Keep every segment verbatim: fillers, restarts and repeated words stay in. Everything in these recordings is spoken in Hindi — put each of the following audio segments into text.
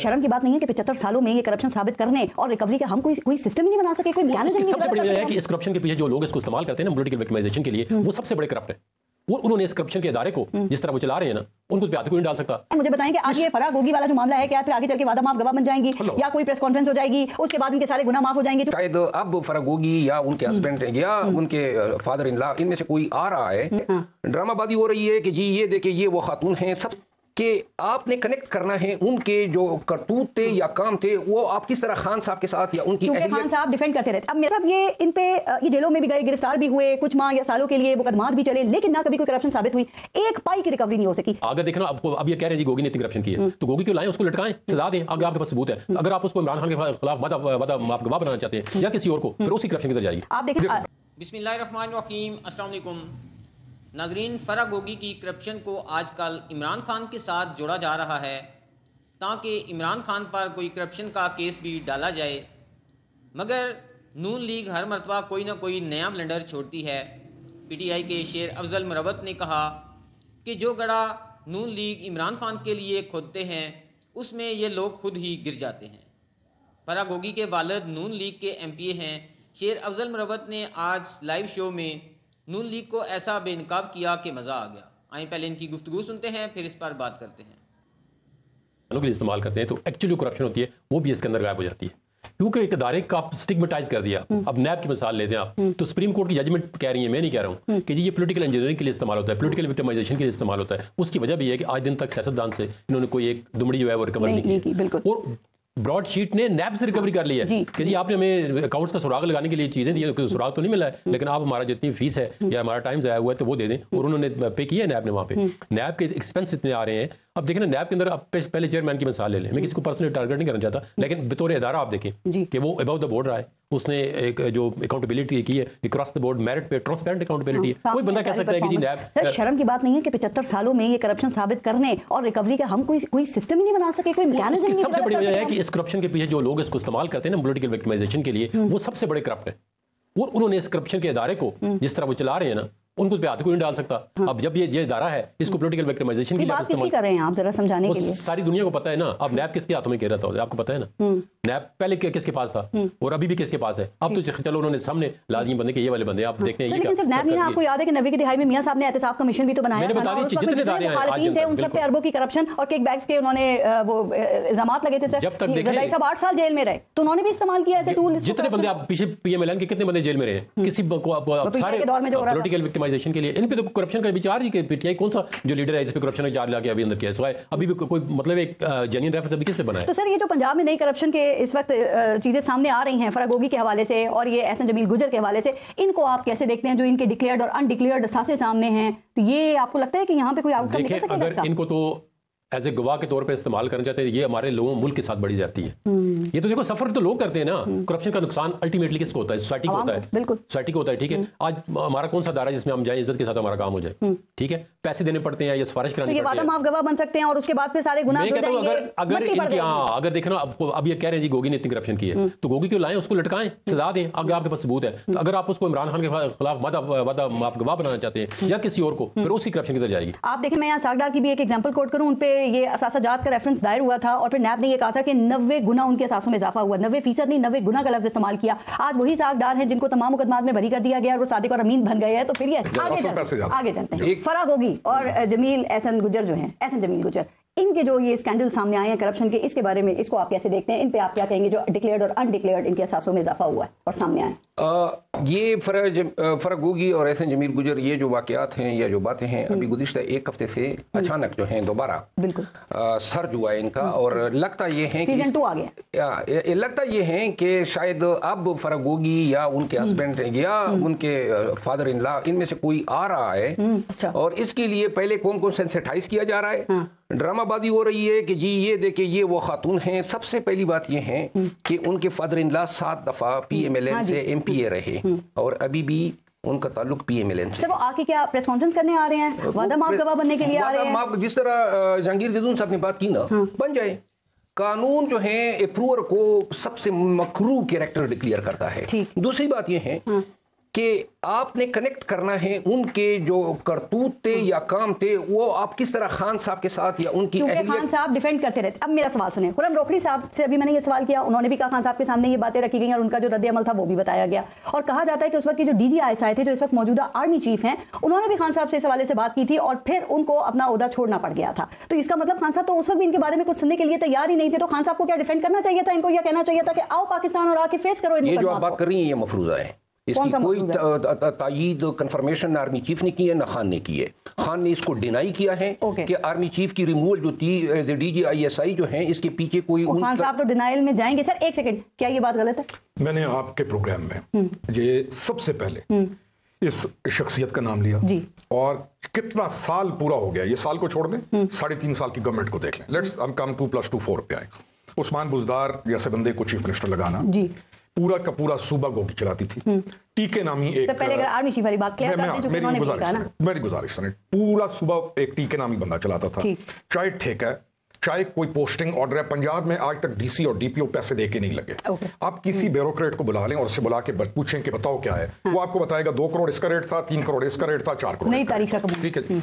शर्म की बात नहीं है कि पचहत्तर सालों में ये करप्शन साबित करने और रिकवरी का हम कोई कोई सिस्टम ही नहीं बना सके, कोई मैकेनिज्म नहीं बना सके। है कि इस करप्शन के पीछे जो लोग इसको इस्तेमाल करते हैं ना पॉलिटिकल विक्टिमाइजेशन के लिए, वो सबसे बड़े करप्ट है। वो उन्होंने इस करप्शन के इदारे को जिस तरह वो चला रहे हैं ना, उनको पे आते कोई नहीं डाल सकता। मुझे बताएं कि आज ये फराह गोगी वाला जो मामला है, क्या फिर आगे चल के वादा माफ गवाह बन जाएंगी या कोई प्रेस कॉन्फ्रेंस हो जाएगी उसके बाद इनके सारे गुना माफ हो जाएंगे? शायद अब फराह गोगी या उनके हस्बैंड या उनके फादर इन लॉ, इनमें से कोई आ रहा है, ड्रामाबाजी हो रही है कि जी ये देखिए ये वो खातून हैं सब, कि आपने कनेक्ट करना है उनके जो करतूत थे या काम थे वो आप किस तरह खान साहब के साथ या उनकी अहलियत खान साहब डिफेंड करते रहते। अब मेरे साहब ये इन पे ये जेलों में भी गए, गिरफ्तार भी हुए, कुछ माह या सालों के लिए मुकदमात भी चले, लेकिन ना कभी कोई करप्शन साबित हुई, एक पाई की रिकवरी नहीं हो सकी। अगर देखना आपको अब ये कह रहे हैं जी गोगी ने इतनी करप्शन की है, तो गोगी क्यों लाएं, उसको लटकाएं, सजा दें, अगर आपके पास सबूत है। अगर आप उसको इमरान खान के खिलाफ वादा माफ गवाह बनाना चाहते हैं या किसी और को, फिर उसी करप्शन की तरफ जाएगी। आप देखें, बिस्मिल्लाहिर्रहमानिर्रहीम, अस्सलाम वालेकुम नाज़रीन। फराह गोगी की करप्शन को आजकल इमरान खान के साथ जोड़ा जा रहा है ताकि इमरान खान पर कोई करप्शन का केस भी डाला जाए, मगर नून लीग हर मरतबा कोई ना कोई नया ब्लंडर छोड़ती है। पीटीआई के शेर अफजल मरवत ने कहा कि जो गड़ा नून लीग इमरान खान के लिए खोदते हैं उसमें ये लोग खुद ही गिर जाते हैं। फराह गोगी के वालिद नून लीग के एमपीए हैं। शेर अफजल मरवत ने आज लाइव शो में नून लीग को ऐसा बेनकाब किया कि मज़ा आ गया। आइए पहले इनकी गुफ्तगू सुनते हैं, फिर इस पर बात करते हैं। लोग इस्तेमाल करते हैं तो एक्चुअली करप्शन होती है वो भी इसके अंदर गायब हो जाती है, क्योंकि एक अदारे का आप स्टिग्मेटाइज कर दिया। अब नैब की मिसाल लेते हैं आप, तो सुप्रीम कोर्ट की जजमेंट कह रही है, मैं नहीं कह रहा हूँ, कि जी ये पॉलिटिकल इंजीनियरिंग के लिए इस्तेमाल होता है, पॉलिटिकल विक्टिमाइजेशन के लिए इस्तेमाल होता है। उसकी वजह भी है कि आज दिन तक सियासतदान से इन्होंने कोई एक दुमड़ी जो है वो रिकवर नहीं की, और ब्रॉडशीट ने नैब से रिकवरी कर ली है कि जी आपने हमें अकाउंट्स का सुराग लगाने के लिए चीजें दी है, सुराग तो नहीं मिला है, लेकिन आप हमारा जितनी फीस है या हमारा टाइम जाया हुआ है तो वो दे दें, और उन्होंने पे किया है नैब ने। वहाँ पे नैब के एक्सपेंस इतने आ रहे हैं। अब देखें ना, नैब के अंदर आप पहले चेयरमैन की मिसाल ले लें, मैं किसी को पर्सनली टारगेट नहीं करना चाहता, लेकिन बतौर इदारा आप देखें कि वो अबाउट द बोर्ड रहा है, उसने एक जो अकाउंटेबिलिटी की है क्रॉस द बोर्ड मेरिट पे ट्रांसपेरेंट अकाउंटेबिलिटी है। कोई बंदा कह सकता है कि जी नैब, शर्म की बात नहीं है कि पचहत्तर सालों में ये करप्शन साबित करने और रिकवरी का हम कोई कोई सिस्टम ही नहीं बना सके, कोई मैकेनिज्म नहीं। सबसे बड़ी वजह है कि इस करप्शन के पीछे जो लोग इसको इस्तेमाल करते हैं ना पॉलिटिकल विक्टिमाइजेशन के लिए, वो सबसे बड़े करप्ट है। और उन्होंने इस करप्शन के इदारे को जिस तरह वो चला रहे हैं ना, उनको पे आते कोई नहीं डाल सकता। हाँ। अब जब ये ये इदारा है, इसको पॉलिटिकल विक्टिमाइजेशन के लिए बात किसकी कर रहे हैं आप जरा समझाने के लिए? सारी दुनिया को पता है ना, अब नैब किसके हाथों में कह रहा था, आपको पता है ना, नैब पहले किसके पास था और अभी भी किसके पास है। अब तो चलो उन्होंने सामने लाजिम बंदे के ये वाले बंदे आप देखते हैं। आपको याद है कि नबी की दिहाई में मियां साहब ने एहतसाब कमीशन भी तो बनाया, उन सब पे अरबों की करप्शन और किक बैक्स के उन्होंने वो इल्जाम लगे थे। जब तक भाई साहब आठ साल जेल में रहे तो उन्होंने भी इस्तेमाल किया ऐसे टूल। जितने बंदे आप पीछे पीएमएल-एन के कितने बंदे जेल में रहे किसी को के लिए, इन पे तो करप्शन का विचार ही के पीटीआई कौन सा जो लीडर है जिस पे करप्शन का चार्ज लगा के अभी अंदर किया है, सवाए अभी भी कोई मतलब एक जेन्युइन रेफरेंस अभी किस पे बना है। तो सर ये जो पंजाब में नई करप्शन के इस वक्त चीजें सामने आ रही हैं फराह गोगी के हवाले से और ये हसन जमील गुजर के हवाले से, इनको आप कैसे देखते हैं जो इनके डिक्लेयर्ड और अनडिक्लेयर्ड सासे सामने हैं, तो ये आपको लगता है कि यहाँ पे कोई आउटकम निकल सकेगा? अगर इनको तो एज ए गवाह के तौर पे इस्तेमाल करना चाहते हैं, ये हमारे लोगों मुल्क के साथ बढ़ी जाती है। ये तो देखो सफर तो लोग करते हैं ना, करप्शन का नुकसान अल्टीमेटली किसको होता है? सोसाइटी को होता है, बिल्कुल सोसाइटी को होता है। ठीक है, आज हमारा कौन सा दायरा जिसमें हम जाए इज्जत के साथ हमारा काम हो जाए? ठीक है, पैसे देने पड़ते हैं या सिफारिश करानी पड़ती है, माफ गवाह बन सकते हैं और उसके बाद फिर सारे गुनाह हो जाएंगे। अगर अगर इनके हां अगर देखना आपको अब ये कह रहे हैं जी गोगी ने इतनी करप्शन की है, तो गोगी क्यों लाएं, उसको लटकाएं, सजा दें, अगर आपके पास सबूत है। तो अगर आप उसको इमरान खान के खिलाफ वादा माफ गवाह बनाना चाहते हैं या किसी और को, फिर उसी करप्शन की तरफ जाएगी। आप देखें, मैं यहाँ सागदार की भी एक एग्जांपल कोट करूं, उन पे ये असासाजात का रेफरेंस दायर हुआ था और फिर नैब ने ये कहा था कि नब्बे गुना उनके असासों में इजाफा हुआ, नब्बे फीसद नहीं नब्बे गुना का लफ्ज इस्तेमाल किया। आज वही सागदार हैं जिनको तमाम मुकदमात में बरी कर दिया गया और वो सादिक और अमीन बन गए हैं। तो फिर ये आगे चलते हैं। फराह गोगी और जमील एहसन गुजर जो हैं, एहसन जमील गुजर, इनके जो ये स्कैंडल सामने आए हैं करप्शन के, इसके बारे में इसको आप कैसे देखते हैं? इन पे आप क्या कहेंगे जो डिक्लेयर्ड और अनडिक्लेयर्ड इनके असासों में इजाफा हुआ है और सामने आए? ये फराह फराह गोगी और एहसन जमील गुजर ये जो वाकयात हैं या जो बातें हैं, अभी गुज़िश्ता एक हफ्ते से अचानक जो हैं दोबारा बिल्कुल सर्ज हुआ है इनका, और लगता ये है कि सीजन टू आ गया। लगता ये है कि शायद अब फराह गोगी या उनके हस्बैंड या उनके फादर इन लॉ, इनमें से कोई आ रहा है और इसके लिए पहले कौम को सेंसिटाइज किया जा रहा है। ड्रामाबाजी हो रही है कि जी ये देखिए ये वो खातून हैं। सबसे पहली बात ये है कि उनके फादर इन लॉ सात दफ़ा पीएमएलएन से एमपीए रहे और अभी भी उनका ताल्लुक पीएमएलएन से। वो आके क्या प्रेस कॉन्फ्रेंस करने आ रहे हैं, वादा माफ गवाह बनने के लिए आ रहे हैं? जिस तरह जहांगीर जदून साहब ने बात की ना, बन जाए कानून जो है अप्रूवर को सबसे मकरूह कैरेक्टर डिक्लेयर करता है। दूसरी बात यह है कि आपने कनेक्ट करना है उनके जो करतूत थे या काम थे वो आप किस तरह खान साहब के साथ या उनकी अहलियत खान साहब डिफेंड करते रहते। अब मेरा सवाल सुने, खुरम रोकड़ी साहब से अभी मैंने ये सवाल किया, उन्होंने भी कहा खान साहब के सामने ये बातें रखी गई और उनका जो रद्द अमल था वो भी बताया गया, और कहा जाता है कि उस वक्त की जो डीजी आईएसआई थे जो इस वक्त मौजूदा आर्मी चीफ हैं उन्होंने भी खान साहब से इस हवाले से बात की थी और फिर उनको अपना ओहदा छोड़ना पड़ गया था। तो इसका मतलब खान साहब तो उस वक्त भी इनके बारे में कुछ सुनने के लिए तैयार ही नहीं थे। तो खान साहब को क्या डिफेंड करना चाहिए था इनको, यह कहना चाहिए था कि आओ पाकिस्तान और आके फेस करो। ये जो आप बात कर रही है ये मफरूजा है, इसकी कोई तायीद कन्फर्मेशन आर्मी चीफ ने की है ना खान ने की है। खान ने इसको डिनाई किया है कि आर्मी चीफ की रिमूवल जो थी एज ए डीजी आईएसआई जो है इसके पीछे कोई उन... खान साहब तो डिनाइल में जाएंगे। सर एक सेकंड, क्या ये बात गलत है? मैंने आपके प्रोग्राम में ये सबसे पहले इस शख्सियत का नाम लिया जी। और कितना साल पूरा हो गया, ये साल को छोड़ दें, साढ़े तीन साल की गवर्नमेंट को देख लें, लेट्स हम come two plus two four पे आए। उस्मान बुजदार जैसे बंदे को चीफ मिनिस्टर लगाना, पूरा का पूरा सूबा गोगी चलाती थी, टीके नामी एक पहले अगर आर्मी चीफ वाली बात किया मैं, मैं, मेरी गुजारिश मेरी गुजारिश पूरा सूबा एक टीके नामी बंदा चलाता था, चाहे ठेका है चाहे कोई पोस्टिंग ऑर्डर है। पंजाब में आज तक डीसी और डीपीओ पैसे देके नहीं लगे। आप किसी ब्यूरोक्रेट को बुला लें और उसे बुला के पूछें कि बताओ क्या है, वो आपको बताएगा दो करोड़ इसका रेट था, तीन करोड़ इसका रेट था, चार करोड़, ठीक है।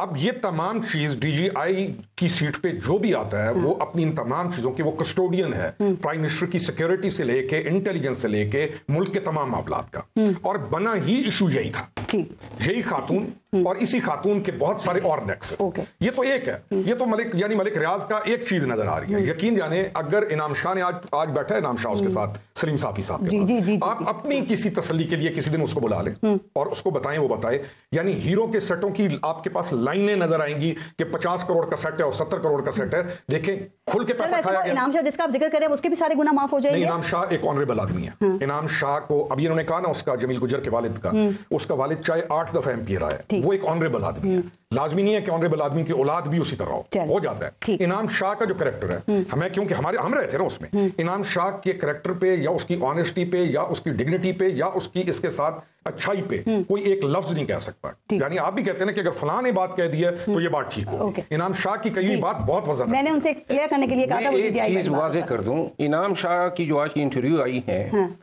अब ये तमाम चीज डीजीआई की सीट पे जो भी आता है वो अपनी इन तमाम चीजों की वो कस्टोडियन है, प्राइम मिनिस्टर की सिक्योरिटी से लेके इंटेलिजेंस से लेके मुल्क के तमाम मामला का, और बना ही इशू यही था, यही खातून और इसी खातून के बहुत सारे और नेक्सस। ये तो एक है, ये तो मलिक यानी मलिक रियाज का एक चीज नजर आ रही है। यकीन जाने अगर इनाम शाह ने आज आज बैठा है, इनाम शाह उसके साथ सलीम साफी साहब के साथ, आप अपनी किसी तसल्ली के लिए किसी दिन उसको बुला लें और उसको बताएं वो बताए, यानी हीरो के सेटों की आपके पास लाइनें नजर आएंगी कि पचास करोड़ का सेट है और सत्तर करोड़ का सेट है। देखें खुल के पैसा खाया गया। इनाम शाह जिसका आप जिक्र करें उसके भी सारे गुना माफ हो जाएंगे। इनाम शाह एक ऑनरेबल आदमी है। इनाम शाह को अभी इन्होंने कहा ना उसका जमील गुजर के वालिद का, उसका वालिद चाहे आठ दफा एमपी रहा है, वो एक ऑनरेबल आदमी है। लाजमी नहीं है कि ऑनरेबल आदमी की औलाद भी उसी तरह हो जाता है। इनाम शाह का जो करेक्टर है, हमें क्योंकि हमारे हम रहे थे ना उसमें, इनाम शाह के करेक्टर पे या उसकी ऑनेस्टी पे या उसकी डिग्निटी पे या उसकी इसके साथ अच्छाई पे कोई एक लफ्ज नहीं कह सकता। यानी आप भी कहते हैं ना कि अगर फलां ने बात कह दी है तो ये बात ठीक हो। इनाम शाह की कही बात बहुत वजन, मैंने उनसे क्लियर करने के लिए कहा था। वाजे कर दूं, इनाम शाह की जो आज की इंटरव्यू आई है,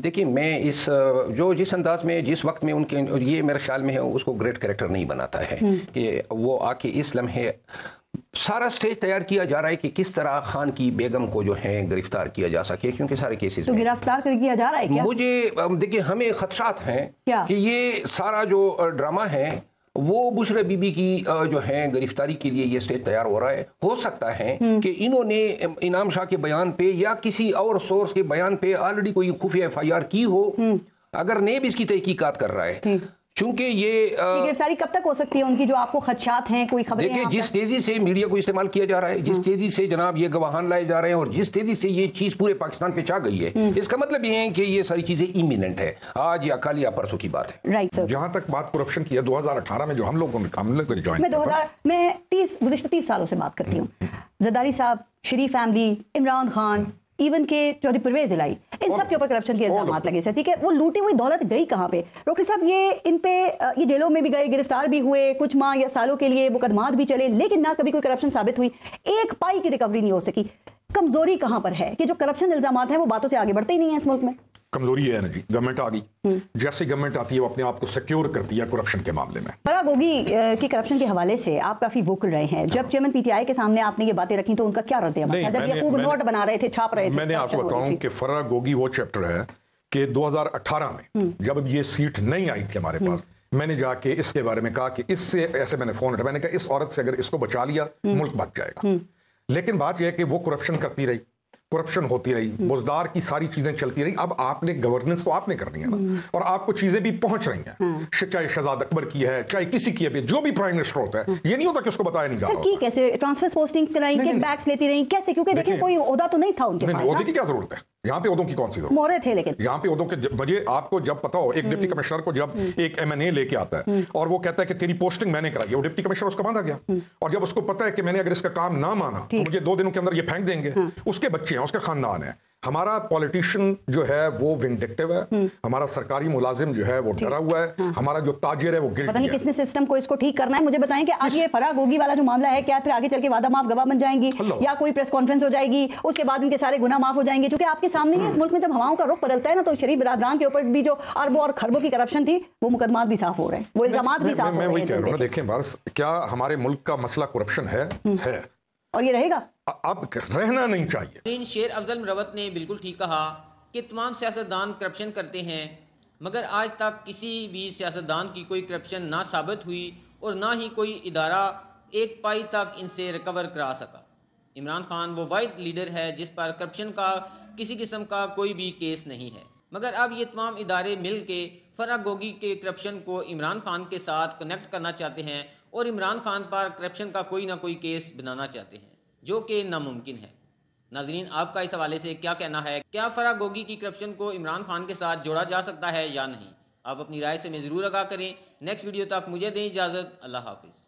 देखिए मैं इस जो जिस अंदाज में जिस वक्त में उनके ये मेरे ख्याल में है उसको ग्रेट करेक्टर नहीं बनाता है कि वो आके इस लम्हे सारा स्टेज तैयार किया जा रहा है कि किस तरह खान की बेगम को जो है गिरफ्तार किया जा सके, क्योंकि सारे केसेस तो गिरफ्तार कर किया जा रहा है। क्या मुझे देखिए हमें खदशात हैं कि ये सारा जो ड्रामा है वो बुशरा बीबी की जो है गिरफ्तारी के लिए ये स्टेज तैयार हो रहा है। हो सकता है कि इन्होंने इनाम शाह के बयान पे या किसी और सोर्स के बयान पे ऑलरेडी कोई खुफिया एफ आई आर की हो, अगर नेब इसकी तहकीकात कर रहा है। चूंकि ये गिरफ्तारी कब तक हो सकती है उनकी, जो आपको खदशात हैं, कोई खबर? देखिए जिस तेजी से मीडिया को इस्तेमाल किया जा रहा है, जिस तेजी से जनाब ये गवाहान लाए जा रहे हैं और जिस तेजी से ये चीज पूरे पाकिस्तान पे छा गई है, इसका मतलब ये है कि ये सारी चीजें इमिनेंट है, आज या कल या परसों की बात है। Right sir. जहाँ तक बात करप्शन की है, दो हजार अठारह में जो हम लोगों ने काम ज्वाइन दो हजार मैं तीस गुज़श्ता तीस सालों से बात करती हूँ, जरदारी साहब, शरीफ फैमिली, इमरान खान, इवन के चौधरी परवेज इलाही, इन सब के ऊपर करप्शन के इल्जाम लगे सर, ठीक है। वो लूटी हुई दौलत गई कहाँ पे? डॉक्टर साहब ये इन पे ये जेलों में भी गए, गिरफ्तार भी हुए, कुछ माह या सालों के लिए मुकदमात भी चले, लेकिन ना कभी कोई करप्शन साबित हुई, एक पाई की रिकवरी नहीं हो सकी। कमजोरी कहाँ पर है कि जो करप्शन इल्जाम है वो बातों से आगे बढ़ते ही नहीं है इस मुल्क में? कमजोरी है ना जी, गवर्नमेंट आ गई, जैसे गवर्नमेंट आती है वो अपने आप को सिक्योर करती है करप्शन के मामले में। फराह गोगी की करप्शन के हवाले से आप काफी वोकल रहे हैं, जब चेयरमैन पीटीआई के सामने आपने ये बातें रखी तो उनका क्या रद्द अमल था? जब याकूब नोट बना रहे थे, छाप रहे थे। मैंने आपको बताऊं कि फराह गोगी वो चैप्टर है कि दो हजार अठारह में जब ये सीट नहीं आई थी हमारे पास, मैंने जाके इसके बारे में कहा कि इससे ऐसे मैंने फोन उठाया, मैंने कहा इस औरत से अगर इसको बचा लिया मुल्क बच जाएगा। लेकिन बात यह है कि वो करप्शन करती रही, करप्शन होती रही, बुजदार की सारी चीजें चलती रही। अब आपने गवर्नेंस तो आपने करनी है ना, और आपको चीजें भी पहुंच रही हैं, चाहे शहजाद अकबर की है, चाहे किसी की है, जो भी प्राइम मिनिस्टर होता है ये नहीं होता कि उसको बताया नहीं जा रहा। सर कैसे ट्रांसफर पोस्टिंग कराई, किकबैक्स लेती रही कैसे? क्योंकि देखिए कोई ओहदा तो नहीं था उनके पास, ओहदे की क्या जरूरत है यहाँ पे? ओहदों की कौन सी जरूरत? मोहरे थे, लेकिन यहाँ पे ओहदों के वजह आपको जब पता हो, एक डिप्टी कमिश्नर को जब एक एमएनए लेके आता है और वो कहता है कि तेरी पोस्टिंग मैंने कराई है, वो डिप्टी कमिश्नर उसको बांधा गया, और जब उसको पता है कि मैंने अगर इसका काम ना माना तो मुझे दो दिनों के अंदर ये फेंक देंगे, उसके बच्चे हैं, उसका खानदान है, हमारा पॉलिटिशियन जो है वो विंडिक्टिव है, हमारा सरकारी मुलाजिम जो है वो डरा हुआ है, हाँ। हमारा जो ताजिर है वो गिल्टी है। पता नहीं किसने सिस्टम को इसको ठीक करना है। मुझे बताएं कि अब ये फराह गोगी वाला जो मामला है क्या फिर आगे चल के वादा माफ गवाह बन जाएंगी या कोई प्रेस कॉन्फ्रेंस हो जाएगी उसके बाद इनके सारे गुनाह माफ हो जाएंगे? क्योंकि आपके सामने ही इस मुल्क में जब हवाओं का रुख बदलता है ना तो शरीफ बिरादरान के ऊपर भी जो अरबों और खरबों की करप्शन थी वो मुकदमा भी साफ हो रहे हैं, वो इल्जाम भी साफ हो रहे हैं। देखें बस क्या हमारे मुल्क का मसला करप्शन है और ये रहेगा, अब रहना नहीं चाहिए। लेकिन शेर अफजल मरवत ने बिल्कुल ठीक कहा कि तमाम सियासतदान करप्शन करते हैं मगर आज तक किसी भी सियासतदान की कोई करप्शन ना साबित हुई और ना ही कोई इदारा एक पाई तक इनसे रिकवर करा सका। इमरान खान वो वाइट लीडर है जिस पर करप्शन का किसी किस्म का कोई भी केस नहीं है, मगर अब ये तमाम इदारे मिल के फराह गोगी के करप्शन को इमरान खान के साथ कनेक्ट करना चाहते हैं और इमरान खान पर करप्शन का कोई ना कोई केस बनाना चाहते हैं जो कि नामुमकिन है। नाजरीन आपका इस हवाले से क्या कहना है, क्या फराह गोगी की करप्शन को इमरान खान के साथ जोड़ा जा सकता है या नहीं? आप अपनी राय से हमें ज़रूर आगाह करें। नेक्स्ट वीडियो तक मुझे दें इजाज़त। अल्लाह हाफिज़।